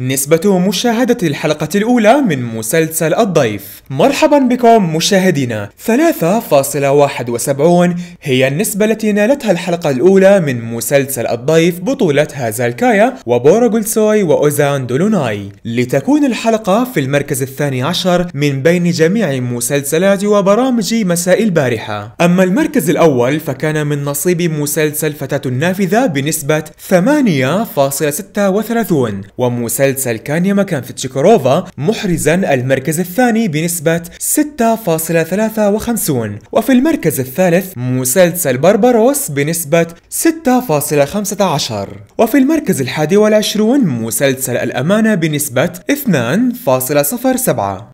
نسبة مشاهدة الحلقة الأولى من مسلسل الضيف. مرحبا بكم مشاهدينا. 3.71 هي النسبة التي نالتها الحلقة الأولى من مسلسل الضيف بطولة هازل كايا وبارباروس وأوزان دولوناي، لتكون الحلقة في المركز ال12 من بين جميع مسلسلات وبرامج مساء البارحة. أما المركز الأول فكان من نصيب مسلسل فتاة النافذة بنسبة 8.36، ومسلسل كان يما كان في تشيكوروفا محرزا المركز الثاني بنسبة 6.53. وفي المركز الثالث مسلسل بارباروس بنسبة 6.15. وفي المركز ال21 مسلسل الأمانة بنسبة 2.07.